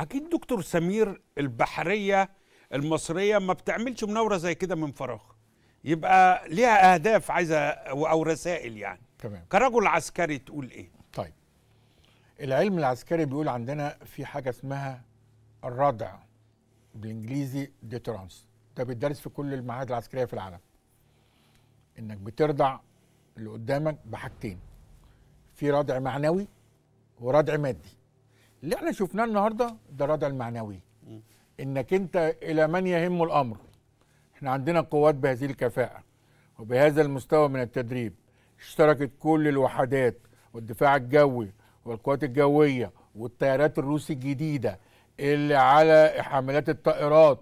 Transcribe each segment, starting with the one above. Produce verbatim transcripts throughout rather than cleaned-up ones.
اكيد دكتور سمير البحريه المصريه ما بتعملش مناوره زي كده من فراغ، يبقى ليها اهداف عايزه او رسائل يعني. تمام. كرجل عسكري تقول ايه؟ طيب العلم العسكري بيقول عندنا في حاجه اسمها الردع بالانجليزي ديترانس، ده بيدرس في كل المعاهد العسكريه في العالم، انك بتردع اللي قدامك بحاجتين، في ردع معنوي وردع مادي. اللي احنا شفناه النهارده ده الردع المعنوي، انك انت الى من يهم الامر، احنا عندنا قوات بهذه الكفاءه وبهذا المستوى من التدريب، اشتركت كل الوحدات والدفاع الجوي والقوات الجويه والطيارات الروسي الجديده اللي على حملات الطائرات.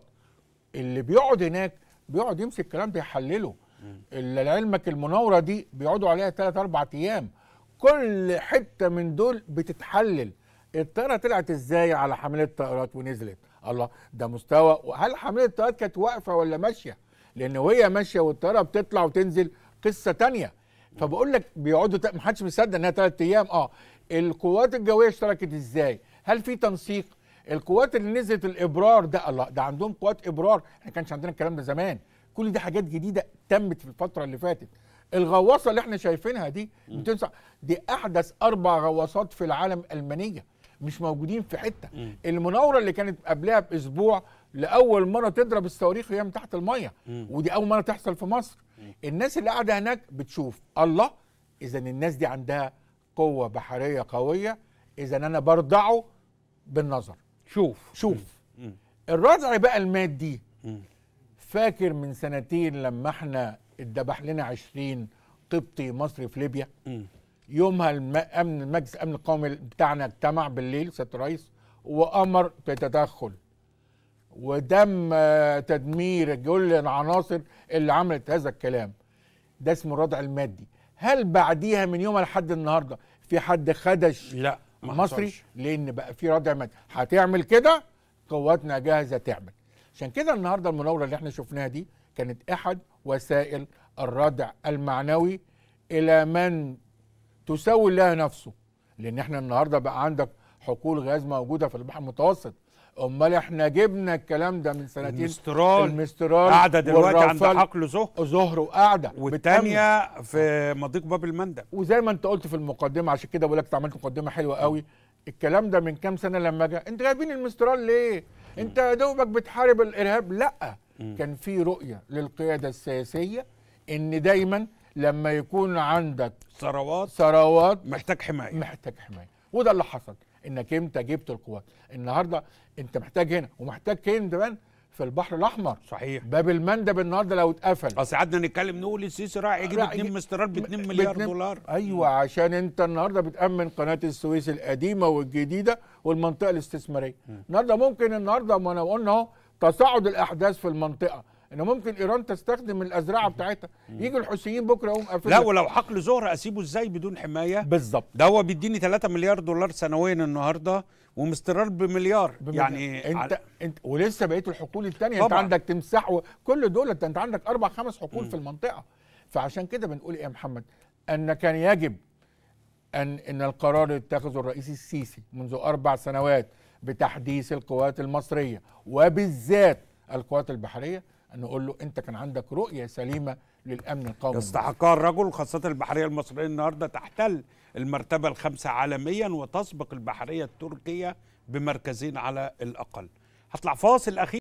اللي بيقعد هناك بيقعد يمسك الكلام ده يحلله. اللي لعلمك المناوره دي بيقعدوا عليها ثلاث أربع ايام، كل حته من دول بتتحلل، الطياره طلعت ازاي على حملات الطائرات ونزلت، الله ده مستوى، هل حملات الطائرات كانت واقفه ولا ماشيه؟ لان وهي ماشيه والطياره بتطلع وتنزل قصه ثانيه. فبقول لك بيقعدوا ما حدش مصدق انها ثلاث ايام. اه القوات الجويه اشتركت ازاي؟ هل في تنسيق؟ القوات اللي نزلت الابرار ده، الله ده عندهم قوات ابرار، احنا ما كانش عندنا الكلام ده زمان، كل دي حاجات جديده تمت في الفتره اللي فاتت. الغواصه اللي احنا شايفينها دي بتنسى، دي احدث اربع غواصات في العالم المانيه، مش موجودين في حته. مم. المناوره اللي كانت قبلها باسبوع لاول مره تضرب الصواريخ وهي من تحت الميه، ودي اول مره تحصل في مصر. مم. الناس اللي قاعده هناك بتشوف، الله اذا الناس دي عندها قوه بحريه قويه، اذا انا بردعه بالنظر. شوف شوف مم. الردع بقى المادي. مم. فاكر من سنتين لما احنا اتذبح لنا عشرين قبطي مصري في ليبيا؟ مم. يومها الامن المجلس الامن القومي بتاعنا اجتمع بالليل سياده الرئيس وامر بتدخل وتم تدمير كل العناصر اللي عملت هذا الكلام. ده اسمه الردع المادي. هل بعديها من يومها لحد النهارده في حد خدش؟ لا، مصري. لان بقى في ردع مادي، هتعمل كده قواتنا جاهزه تعمل. عشان كده النهارده المناوره اللي احنا شفناها دي كانت احد وسائل الردع المعنوي الى من تساوي لها نفسه، لان احنا النهارده بقى عندك حقول غاز موجوده في البحر المتوسط. امال احنا جبنا الكلام ده من سنتين. المسترال المسترال قاعده دلوقتي عند حقل زهر زهر وقاعده، والثانيه في مضيق باب المندب. وزي ما انت قلت في المقدمه، عشان كده بقول لك انت عملت مقدمه حلوه قوي. الكلام ده من كام سنه لما جاء، انت جايبين المسترال ليه؟ انت يا دوبك بتحارب الارهاب. لا، كان في رؤيه للقياده السياسيه ان دايما لما يكون عندك ثروات ثروات محتاج حمايه محتاج حمايه، وده اللي حصل. انك امتى جبت القوات؟ النهارده انت محتاج هنا ومحتاج كمان في البحر الاحمر. صحيح. باب المندب النهارده لو اتقفل، اصل قعدنا نتكلم نقول السيسي راح يجيب اتنين مسترال ب اتنين مليار دولار. ايوه، عشان انت النهارده بتامن قناه السويس القديمه والجديده والمنطقه الاستثماريه. النهارده ممكن النهارده ما انا قلنا اهو تصاعد الاحداث في المنطقه، إنه ممكن إيران تستخدم الأزرعة بتاعتها، يجي الحوثيين بكرة يقوم قافلها. لا، ولو حقل زهرة أسيبه إزاي بدون حماية؟ بالظبط. ده هو بيديني ثلاثة مليار دولار سنويا النهارده، ومسترار بمليار، بمليار. يعني أنت على... أنت ولسه بقيت الحقول الثانية، أنت عندك تمساح وكل دول، أنت, أنت عندك أربع خمس حقول م. في المنطقة. فعشان كده بنقول إيه يا محمد؟ أن كان يجب أن إن القرار اللي اتخذه الرئيس السيسي منذ أربع سنوات بتحديث القوات المصرية وبالذات القوات البحرية، نقول له انت كان عندك رؤيه سليمه للامن القومي. يستحقها الرجل، خاصه البحريه المصريه النهارده تحتل المرتبه الخامسه عالميا وتسبق البحريه التركيه بمركزين على الاقل. هطلع فاصل اخير.